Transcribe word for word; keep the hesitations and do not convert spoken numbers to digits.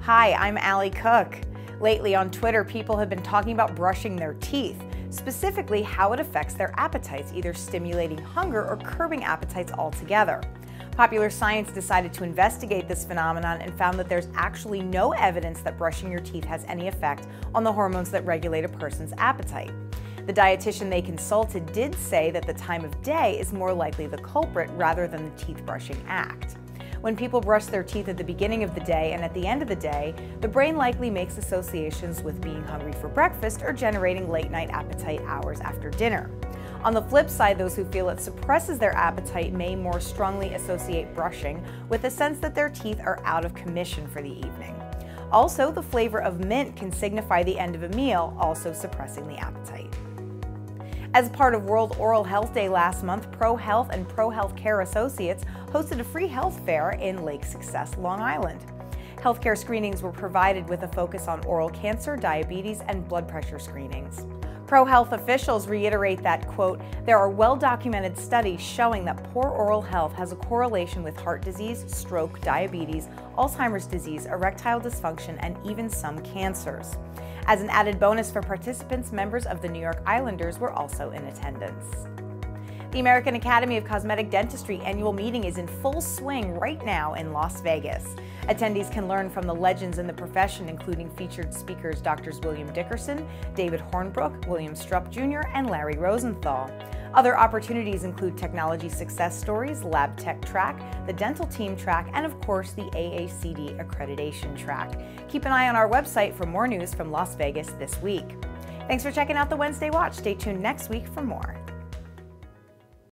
Hi, I'm Allie Cook. Lately on Twitter, people have been talking about brushing their teeth, specifically how it affects their appetites, either stimulating hunger or curbing appetites altogether. Popular Science decided to investigate this phenomenon and found that there's actually no evidence that brushing your teeth has any effect on the hormones that regulate a person's appetite. The dietitian they consulted did say that the time of day is more likely the culprit rather than the teeth brushing act. When people brush their teeth at the beginning of the day and at the end of the day, the brain likely makes associations with being hungry for breakfast or generating late-night appetite hours after dinner. On the flip side, those who feel it suppresses their appetite may more strongly associate brushing with the sense that their teeth are out of commission for the evening. Also, the flavor of mint can signify the end of a meal, also suppressing the appetite. As part of World Oral Health Day last month, ProHealth and ProHealthcare Associates hosted a free health fair in Lake Success, Long Island. Healthcare screenings were provided with a focus on oral cancer, diabetes, and blood pressure screenings. ProHealth officials reiterate that, quote, there are well-documented studies showing that poor oral health has a correlation with heart disease, stroke, diabetes, Alzheimer's disease, erectile dysfunction, and even some cancers. As an added bonus for participants, members of the New York Islanders were also in attendance. The American Academy of Cosmetic Dentistry annual meeting is in full swing right now in Las Vegas. Attendees can learn from the legends in the profession, including featured speakers Doctors William Dickerson, David Hornbrook, William Strupp Junior, and Larry Rosenthal. Other opportunities include technology success stories, lab tech track, the dental team track, and of course the A A C D accreditation track. Keep an eye on our website for more news from Las Vegas this week. Thanks for checking out the Wednesday Watch. Stay tuned next week for more.